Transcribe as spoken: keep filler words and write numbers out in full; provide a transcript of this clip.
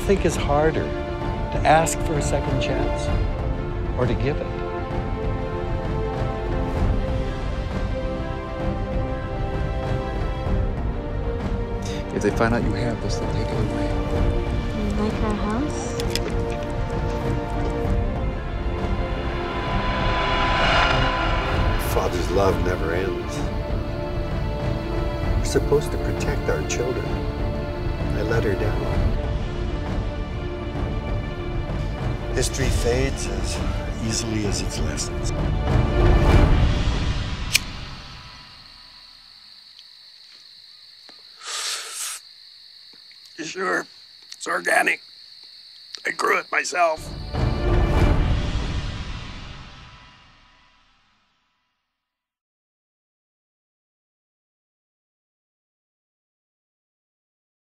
you think is harder, to ask for a second chance or to give it? If they find out you have this, they'll take it away. You like our house? Father's love never ends. We're supposed to protect our children. I let her down. History fades as easily as its lessons. Sure, it's organic. I grew it myself.